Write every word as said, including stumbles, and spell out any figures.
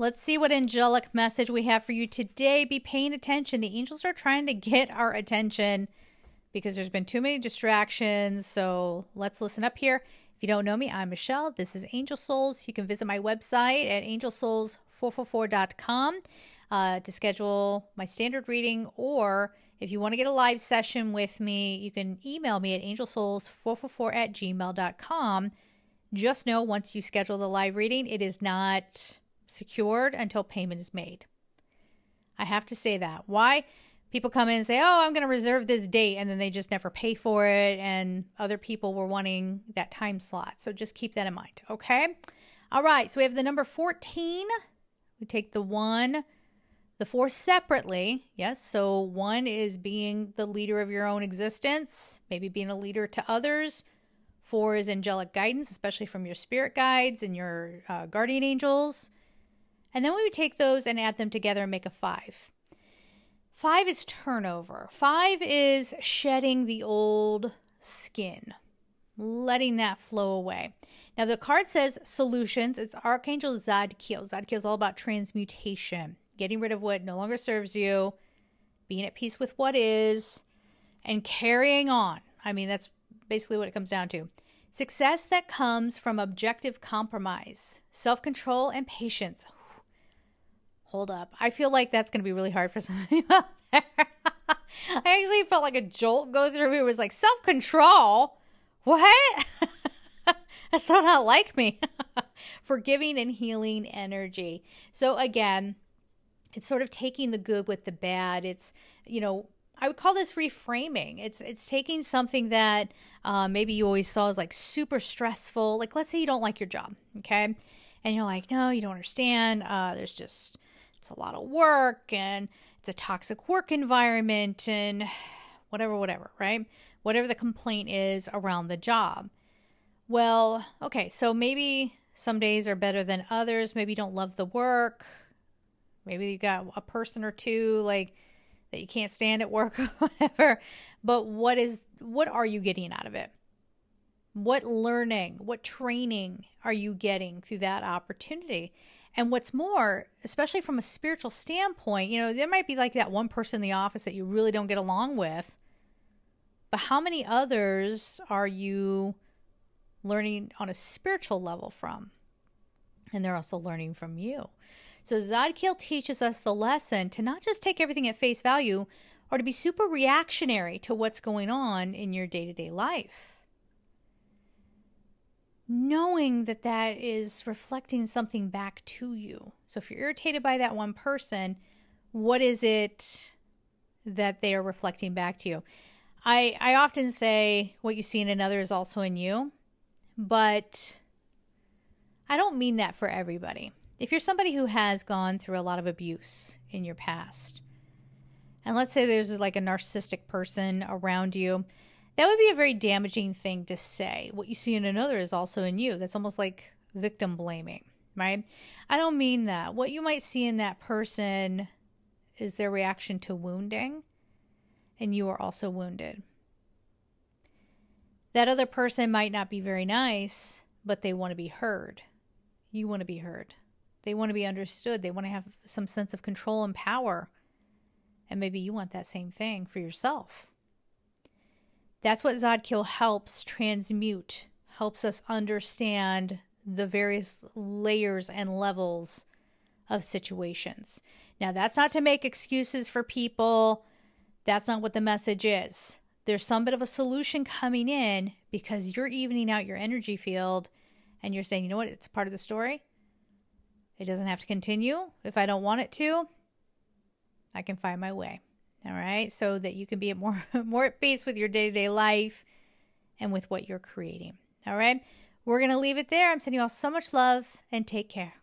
Let's see what angelic message we have for you today. Be paying attention. The angels are trying to get our attention because there's been too many distractions. So let's listen up here. If you don't know me, I'm Michelle. This is Angel Souls. You can visit my website at angel souls four four four dot com uh, to schedule my standard reading, or if you want to get a live session with me, you can email me at angel souls four four four at gmail dot com. Just know once you schedule the live reading, it is not secured until payment is made. I have to say that. Why? People come in and say, oh, I'm going to reserve this date, and then they just never pay for it, and other people were wanting that time slot. So just keep that in mind, okay? All right, so we have the number fourteen. We take the one, the four separately. Yes, so one is being the leader of your own existence, maybe being a leader to others. Four is angelic guidance, especially from your spirit guides and your uh, guardian angels. And then we would take those and add them together and make a five. Five is turnover. Five is shedding the old skin, letting that flow away. Now, the card says solutions. It's Archangel Zadkiel. Zadkiel is all about transmutation, getting rid of what no longer serves you, being at peace with what is, and carrying on. I mean, that's basically what it comes down to. Success that comes from objective compromise, self-control, and patience. Hold up. I feel like that's going to be really hard for some of you out there. I actually felt like a jolt go through me. It was like, self-control? What? That's so not like me. Forgiving and healing energy. So again, it's sort of taking the good with the bad. It's, you know, I would call this reframing. It's, it's taking something that uh, maybe you always saw as like super stressful. Like, let's say you don't like your job, okay? And you're like, no, you don't understand. Uh, there's just... It's a lot of work, and it's a toxic work environment, and whatever, whatever, right? Whatever the complaint is around the job. Well, okay, so maybe some days are better than others. Maybe you don't love the work. Maybe you got a person or two like that you can't stand at work or whatever. But what is, what are you getting out of it? What learning, what training are you getting through that opportunity? And what's more, especially from a spiritual standpoint, you know, there might be like that one person in the office that you really don't get along with, but how many others are you learning on a spiritual level from? And they're also learning from you. So Zadkiel teaches us the lesson to not just take everything at face value or to be super reactionary to what's going on in your day-to-day life. Knowing that that is reflecting something back to you. So if you're irritated by that one person, what is it that they are reflecting back to you? I, I often say what you see in another is also in you, but I don't mean that for everybody. If you're somebody who has gone through a lot of abuse in your past, and let's say there's like a narcissistic person around you, that would be a very damaging thing to say. What you see in another is also in you. That's almost like victim blaming, right? I don't mean that. What you might see in that person is their reaction to wounding, and you are also wounded. That other person might not be very nice, but they want to be heard. You want to be heard. They want to be understood. They want to have some sense of control and power. And maybe you want that same thing for yourself. That's what Zadkiel helps transmute, helps us understand the various layers and levels of situations. Now, that's not to make excuses for people. That's not what the message is. There's some bit of a solution coming in because you're evening out your energy field and you're saying, you know what, it's part of the story. It doesn't have to continue. If I don't want it to, I can find my way. All right, so that you can be at more, more at peace with your day-to-day life and with what you're creating. All right, we're going to leave it there. I'm sending you all so much love and take care.